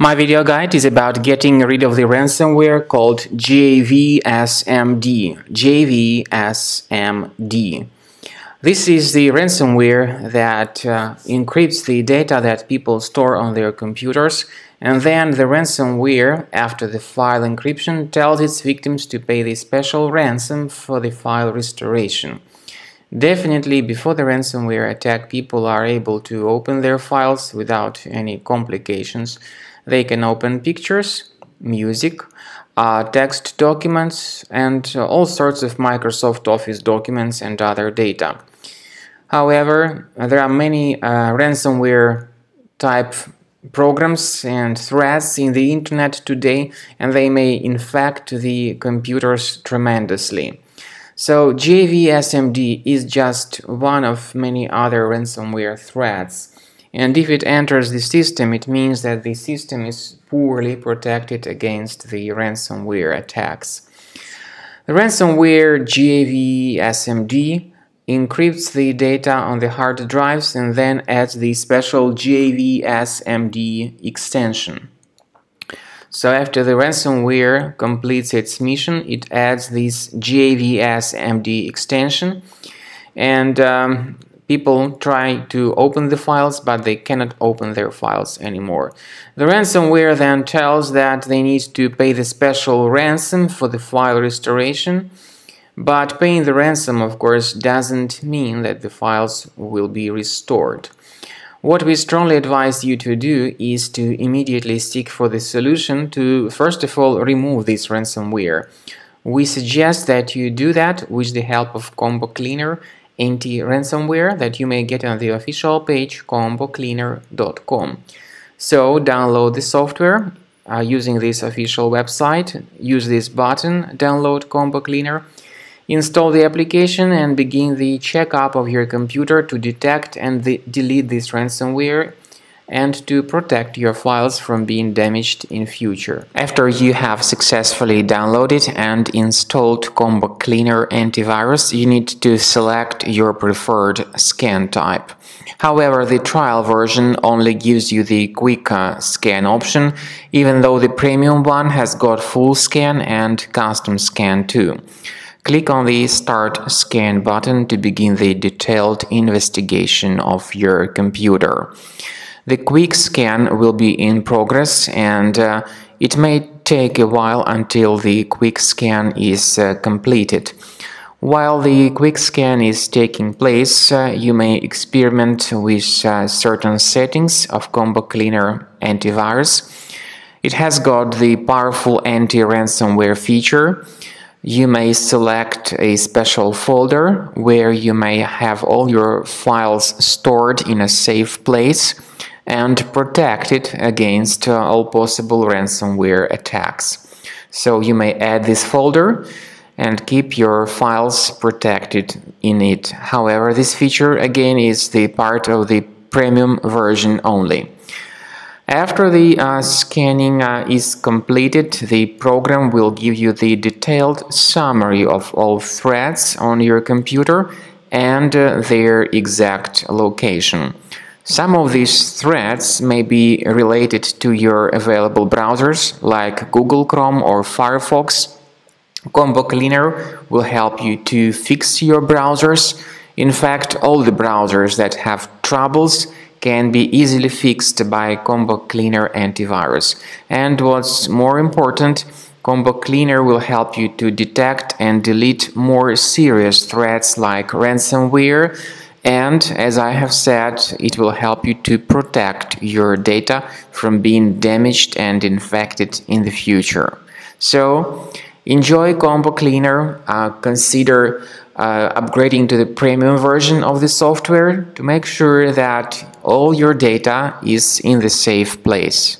My video guide is about getting rid of the ransomware called JAVSMD. This is the ransomware that encrypts the data that people store on their computers, and then the ransomware, after the file encryption, tells its victims to pay the special ransom for the file restoration. Definitely, before the ransomware attack, people are able to open their files without any complications. They can open pictures, music, text documents, and all sorts of Microsoft Office documents and other data. However, there are many ransomware type programs and threats in the internet today, and they may infect the computers tremendously. So JAVSMD is just one of many other ransomware threats, and if it enters the system, it means that the system is poorly protected against the ransomware attacks. The ransomware JAVSMD encrypts the data on the hard drives and then adds the special JAVSMD extension. So after the ransomware completes its mission, it adds this JAVSMD extension, and people try to open the files, but they cannot open their files anymore. The ransomware then tells that they need to pay the special ransom for the file restoration, but paying the ransom, of course, doesn't mean that the files will be restored. What we strongly advise you to do is to immediately seek for the solution to, first of all, remove this ransomware. We suggest that you do that with the help of Combo Cleaner anti-ransomware that you may get on the official page combocleaner.com. So download the software using this official website, use this button, download Combo Cleaner. Install the application and begin the checkup of your computer to detect and delete this ransomware and to protect your files from being damaged in future. After you have successfully downloaded and installed Combo Cleaner Antivirus, you need to select your preferred scan type. However, the trial version only gives you the quick scan option, even though the premium one has got full scan and custom scan too. Click on the Start Scan button to begin the detailed investigation of your computer. The quick scan will be in progress, and it may take a while until the quick scan is completed. While the quick scan is taking place, you may experiment with certain settings of Combo Cleaner Antivirus. It has got the powerful anti-ransomware feature. You may select a special folder where you may have all your files stored in a safe place and protected against all possible ransomware attacks. So you may add this folder and keep your files protected in it. However, this feature again is the part of the premium version only. After the scanning is completed, the program will give you the detailed summary of all threads on your computer and their exact location. Some of these threads may be related to your available browsers like Google Chrome or Firefox. Combo Cleaner will help you to fix your browsers. In fact, all the browsers that have troubles can be easily fixed by Combo Cleaner Antivirus. And what's more important, Combo Cleaner will help you to detect and delete more serious threats like ransomware, and, as I have said, it will help you to protect your data from being damaged and infected in the future. So, enjoy Combo Cleaner, consider upgrading to the premium version of the software to make sure that all your data is in the safe place.